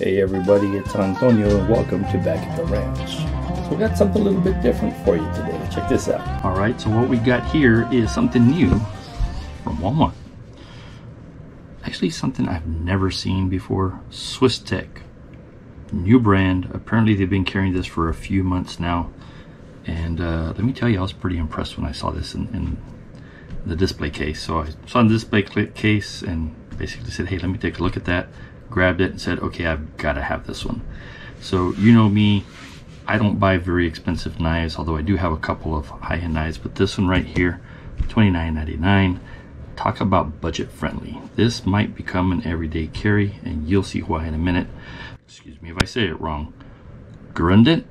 Hey everybody, it's Antonio and welcome to Back at the Ranch. So we got something a little bit different for you today. Check this out. Alright, so what we got here is something new from Walmart. Actually something I've never seen before. Swiss Tech. New brand. Apparently they've been carrying this for a few months now. And let me tell you, I was pretty impressed when I saw this in the display case. So I saw the display case and basically said, hey, let me take a look at that. Grabbed it and said, okay, I've got to have this one. So you know me, I don't buy very expensive knives, although I do have a couple of high-end knives, but this one right here, $29.99. Talk about budget friendly. This might become an everyday carry, and you'll see why in a minute. Excuse me if I say it wrong. Gerundet.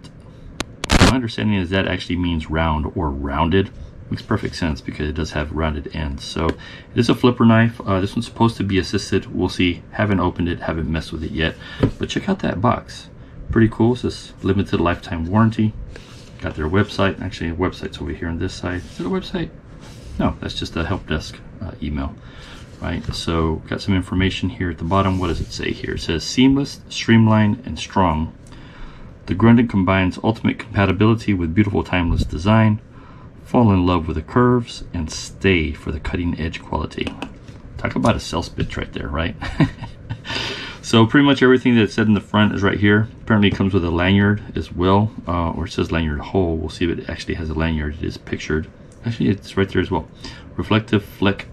My understanding is that actually means round or rounded. Makes perfect sense because it does have rounded ends. So it is a flipper knife. This one's supposed to be assisted. We'll see. Haven't opened it, haven't messed with it yet. But check out that box. Pretty cool. It says limited lifetime warranty. Got their website. Actually, the website's over here on this side. Is it a website? No, that's just a help desk email. Right, so got some information here at the bottom. What does it say here? It says seamless, streamlined, and strong. The Gerundet combines ultimate compatibility with beautiful timeless design. Fall in love with the curves and stay for the cutting edge quality. Talk about a sales pitch right there, right? So pretty much everything that's said in the front is right here. Apparently it comes with a lanyard as well, or it says lanyard hole. We'll see if it actually has a lanyard. It is pictured. Actually, it's right there as well. Reflective fleck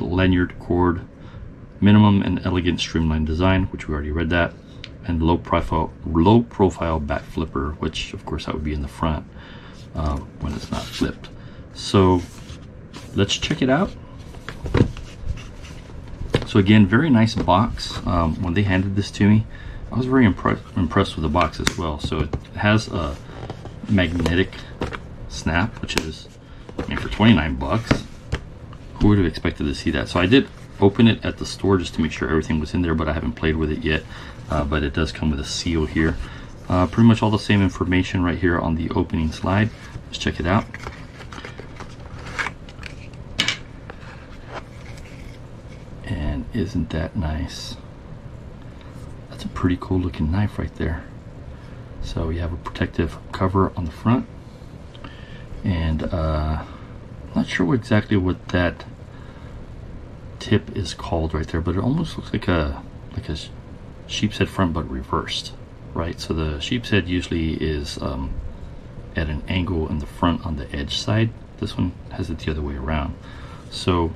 lanyard cord, minimum and elegant streamlined design, which we already read that, and low profile back flipper, which of course that would be in the front. When it's not flipped. So let's check it out. So again, very nice box. When they handed this to me, I was very impressed with the box as well. So it has a magnetic snap, which is, I mean, for 29 bucks, who would have expected to see that? So I did open it at the store just to make sure everything was in there, but I haven't played with it yet. But it does come with a seal here. Pretty much all the same information right here on the opening slide. Let's check it out. And isn't that nice? That's a pretty cool looking knife right there. So we have a protective cover on the front. And not sure exactly what that tip is called right there, but it almost looks like a sheep's head front but reversed. Right, so the sheep's head usually is at an angle in the front on the edge side. This one has it the other way around. So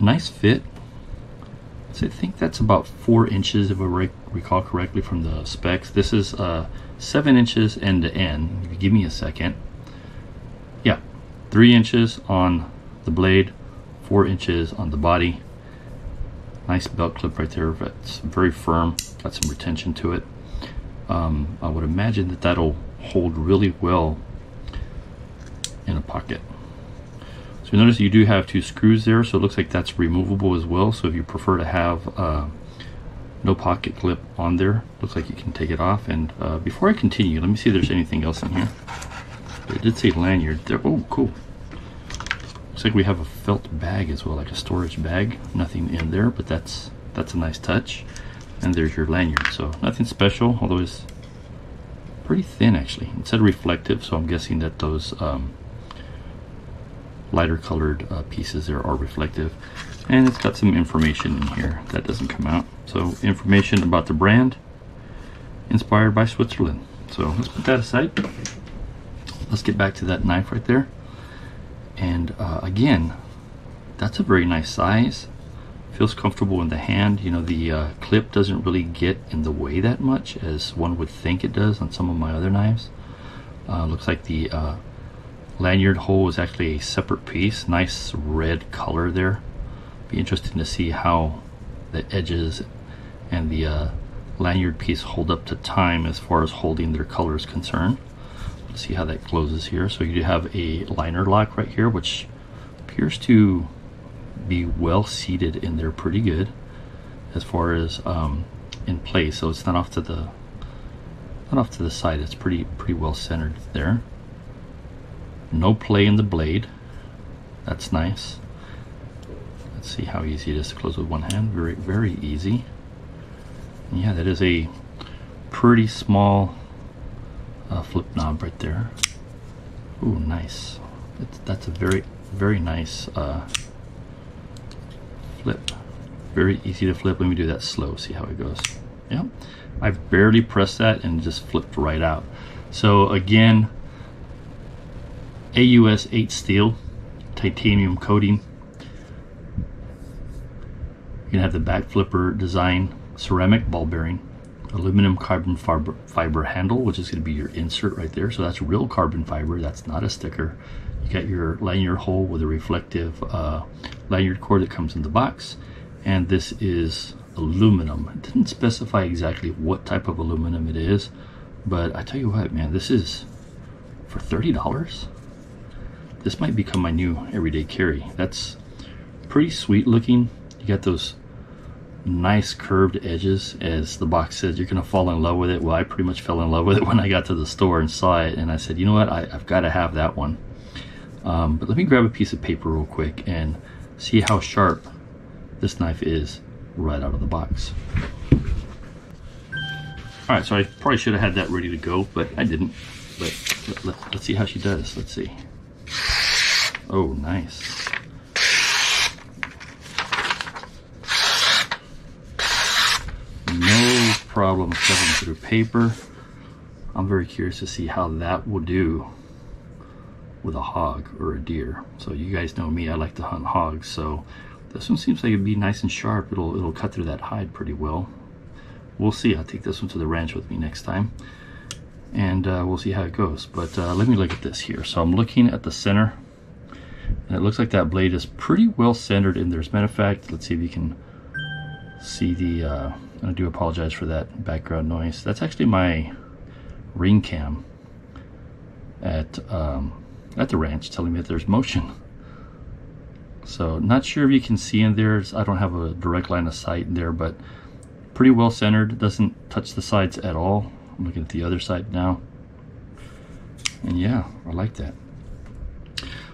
nice fit. So I think that's about 4 inches if I recall correctly from the specs. This is 7 inches end to end. If you give me a second. Yeah, 3 inches on the blade, 4 inches on the body. Nice belt clip right there. That's very firm. Got some retention to it. I would imagine that that'll hold really well in a pocket. So notice you do have two screws there, so it looks like that's removable as well. So if you prefer to have no pocket clip on there, looks like you can take it off. And before I continue, let me see if there's anything else in here. It did say lanyard there. Oh, cool. Looks like we have a felt bag as well, like a storage bag. Nothing in there, but that's a nice touch. And there's your lanyard, so nothing special, although it's pretty thin actually. It said reflective, so I'm guessing that those lighter colored pieces there are reflective. And it's got some information in here that doesn't come out. So information about the brand, inspired by Switzerland. So let's put that aside. Let's get back to that knife right there. And again, that's a very nice size. Feels comfortable in the hand. You know, the clip doesn't really get in the way that much as one would think it does on some of my other knives. Looks like the lanyard hole is actually a separate piece. Nice red color there. Be interesting to see how the edges and the lanyard piece hold up to time as far as holding their color is concerned. Let's see how that closes here. So you do have a liner lock right here, which appears to be well seated in there pretty good as far as in place, so it's not off to the side. It's pretty well centered there. No play in the blade. That's nice. Let's see how easy it is to close with one hand. Very, very easy. Yeah, that is a pretty small flip knob right there. Ooh, nice. That's a very, very nice flip. Very easy to flip. Let me do that slow, see how it goes. Yeah, I've barely pressed that and just flipped right out. So again, AUS 8 steel, titanium coating. You can have the back flipper design, ceramic ball bearing, aluminum carbon fiber handle, which is going to be your insert right there. So that's real carbon fiber, that's not a sticker. You got your lanyard hole with a reflective lanyard cord that comes in the box, and this is aluminum. It didn't specify exactly what type of aluminum it is, but I tell you what, man, this is for $30. This might become my new everyday carry. That's pretty sweet looking. You got those nice curved edges. As the box says, you're gonna fall in love with it. Well, I pretty much fell in love with it when I got to the store and saw it, and I said, you know what, I've got to have that one. But let me grab a piece of paper real quick and see how sharp this knife is right out of the box. All right, so I probably should have had that ready to go, but I didn't. But let's see how she does. Let's see. Oh, nice. No problem cutting through paper. I'm very curious to see how that will do with a hog or a deer. So you guys know me, I like to hunt hogs, so this one seems like it'd be nice and sharp. It'll cut through that hide pretty well. We'll see. I'll take this one to the ranch with me next time, and we'll see how it goes. But let me look at this here. So I'm looking at the center, and it looks like that blade is pretty well centered in there. As a matter of fact, let's see if you can see the I do apologize for that background noise. That's actually my ring cam at the ranch telling me that there's motion. So not sure if you can see in there. I don't have a direct line of sight in there, but pretty well centered. Doesn't touch the sides at all. I'm looking at the other side now. And yeah, I like that.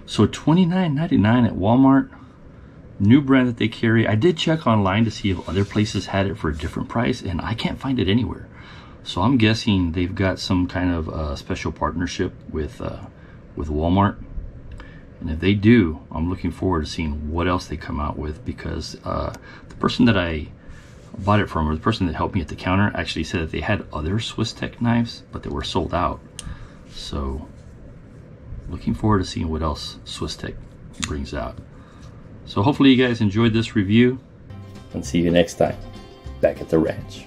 So $29.99 at Walmart. New brand that they carry. I did check online to see if other places had it for a different price, and I can't find it anywhere. So I'm guessing they've got some kind of special partnership with Walmart. And if they do, I'm looking forward to seeing what else they come out with, because the person that I bought it from, or the person that helped me at the counter, actually said that they had other Swiss Tech knives, but they were sold out. So looking forward to seeing what else Swiss Tech brings out. So hopefully you guys enjoyed this review, and see you next time back at the ranch.